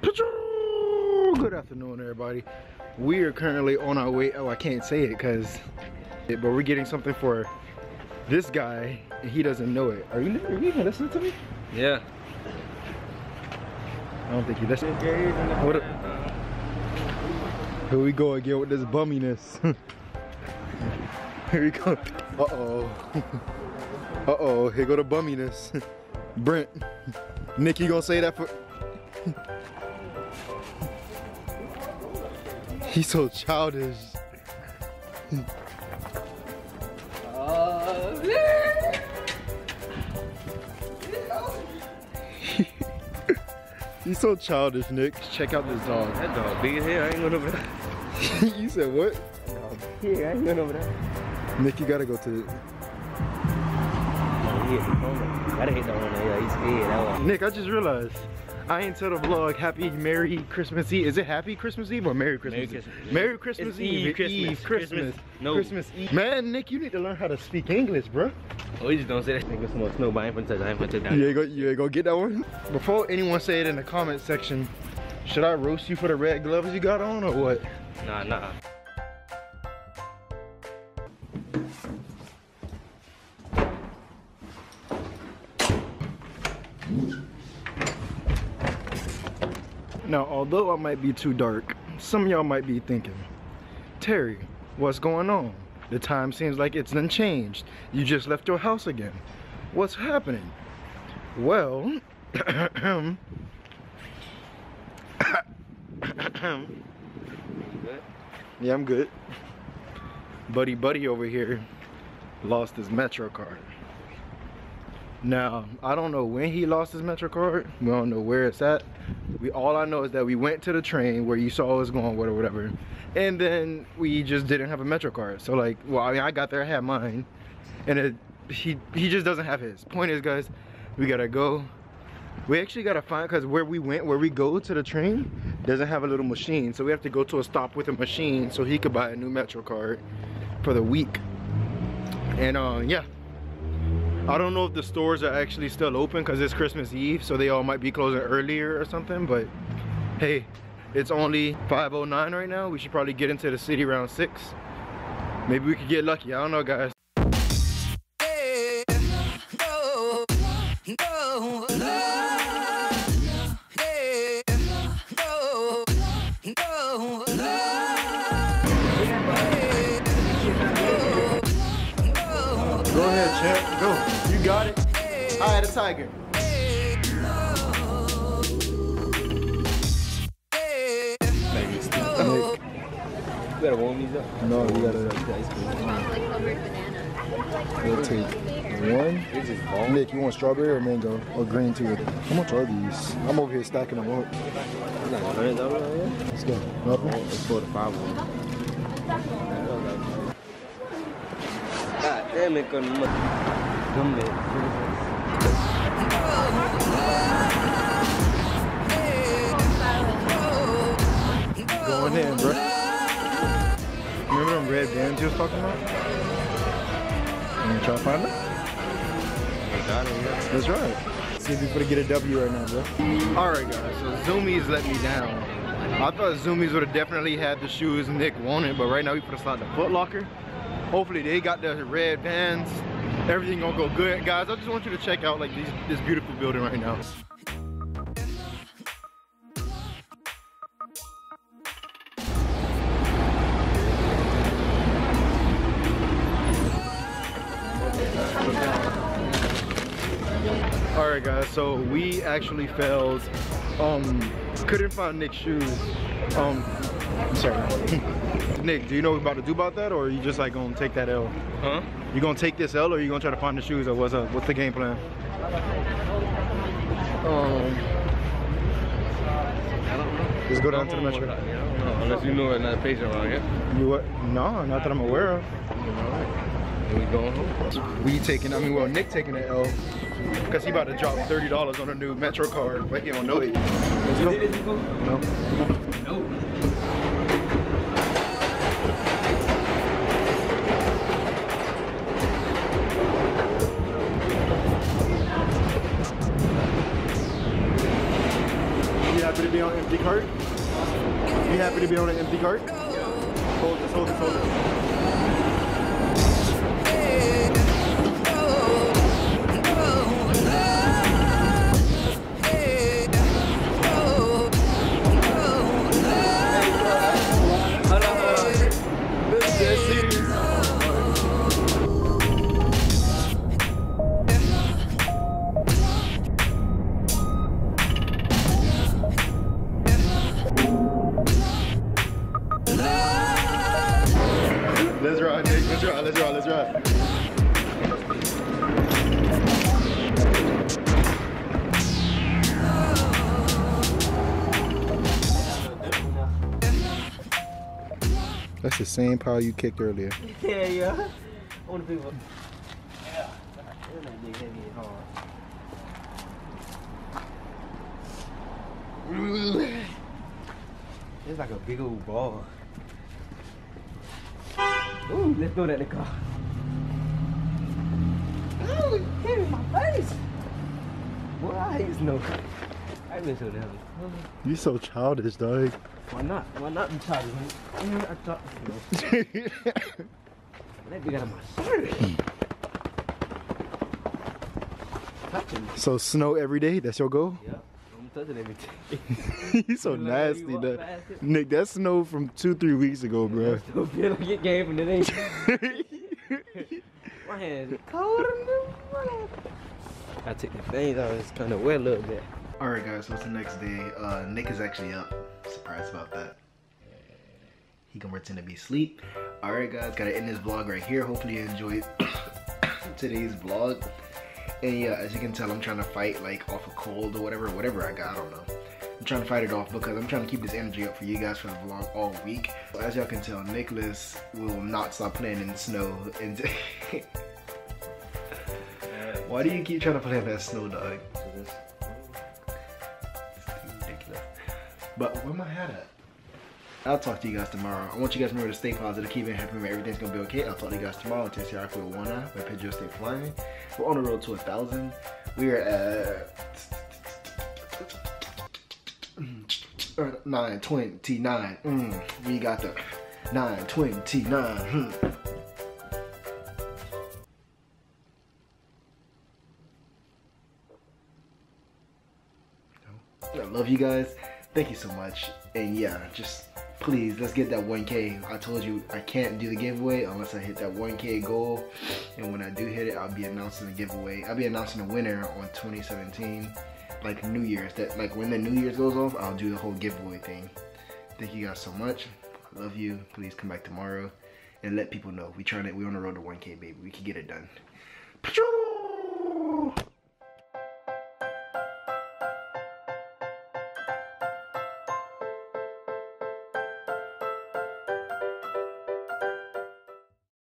Good afternoon, everybody. We are currently on our way. Oh, I can't say it but we're getting something for this guy and he doesn't know it. Are you gonna listen to me? Yeah. I don't think you listen. Here we go again with this bumminess. Here we go. Uh-oh. Uh-oh, here go the bumminess. Brent. Nick, you gonna say that for... He's so childish. He's so childish, Nick. Check out this dog. That dog big as hell. I ain't going over there. You said what? That dog big. I ain't going over there. Nick, you gotta go to it. Nick, I just realized I ain't tell the vlog happy Merry Christmas Eve. Is it Happy Christmas Eve or Merry Christmas Eve? Merry Christmas Eve. Christmas Eve. Man, Nick, you need to learn how to speak English, bro. Oh, you just don't say that. Nigga, some more snow, but I ain't gonna touch that. You ain't gonna get that one? Before anyone say it in the comment section, should I roast you for the red gloves you got on or what? Nah. Now, although I might be too dark, some of y'all might be thinking, Terry, what's going on? The time seems like it's done changed. You just left your house again. What's happening? Well, yeah, I'm good. Buddy over here lost his MetroCard. Now, I don't know when he lost his MetroCard. We don't know where it's at. All I know is that we went to the train where you saw us going, whatever. And then we just didn't have a MetroCard. So like, well, I mean, I got there, I had mine. And he just doesn't have his. Point is, guys, we gotta go. We actually gotta find, cause where we go to the train, doesn't have a little machine. So we have to go to a stop with a machine so he could buy a new MetroCard for the week. And yeah. I don't know if the stores are actually still open because it's Christmas Eve, so they all might be closing earlier or something, but hey, it's only 5:09 right now. We should probably get into the city around 6. Maybe we could get lucky. I don't know, guys. Go ahead, champ. Go. You got it. I had a tiger. You better warm these up. No, you gotta ice cream. Like covered banana. We'll take one. Nick, you want strawberry or mango or green tea? How much are these? I'm over here stacking them up. Let's go. Let's go to 5 1. God damn it, going in, bro. Remember them red bands you was talking about? You wanna try to find them? I got it, yeah. That's right. See if you're gonna get a W right now, bro. Alright, guys, so Zoomies let me down. I thought Zoomies would have definitely had the shoes Nick wanted, but right now we put aside the Foot Locker. Hopefully they got the red bands. Everything gonna go good. Guys, I just want you to check out like this beautiful building right now. All right, guys, so we actually failed. Couldn't find Nick's shoes. I'm sorry. Nick, do you know what we're about to do about that, or are you just like gonna take that L? Huh? You gonna take this L, or are you gonna try to find the shoes, or what's up? What's the game plan? I don't know. Just go down to the metro. Unless you know another patient around here. You what? No, not that I'm aware of. We going home? Well, Nick taking an L because he about to drop $30 on a new MetroCard, but he don't know it. No. empty cart? Be happy to be on an empty cart? Hold this, hold this, hold this. Let's ride, Nick. Let's ride, let's ride, let's ride. That's the same pile you kicked earlier. Yeah, yeah. On the people. Yeah. They're not big, heavy and hard. It's like a big old ball. Ooh, let's throw that in the car. Ooh, hit in my face. Boy, I hate snow. I've been so down. You so childish, dog. Why not? Why not be childish? I thought, you know. That big out of my shirt. Touching me. So snow every day? That's your goal? Yep. I'm touching everything. He's so nasty, though. Nick, that snow from 2-3 weeks ago, bro. I still feel like it came from the day. My hands are cold. I took the things out. It's kind of wet a little bit. All right, guys. So it's the next day. Nick is actually up. Surprised about that. He can pretend to be asleep. All right, guys. Gotta end this vlog right here. Hopefully you enjoyed today's vlog. And yeah, as you can tell, I'm trying to fight like off a cold or whatever I got, I don't know. I'm trying to fight it off because I'm trying to keep this energy up for you guys for the vlog all week. So as y'all can tell, Nicholas will not stop playing in the snow. And why do you keep trying to play in that snow, dog? It's ridiculous. But where my hat at? I'll talk to you guys tomorrow. I want you guys to remember to stay positive, keep it happy, remember everything's gonna be okay. I'll talk to you guys tomorrow. TSR for one eye, my Pedro stay flying. We're on the road to 1,000. We are at 929. We got the 929. I love you guys. Thank you so much. And yeah, just please, let's get that 1K. I told you I can't do the giveaway unless I hit that 1K goal. And when I do hit it, I'll be announcing the giveaway. I'll be announcing the winner on 2017, like New Year's. That like when the New Year's goes off, I'll do the whole giveaway thing. Thank you guys so much. I love you. Please come back tomorrow and let people know. We on the road to 1K, baby. We can get it done.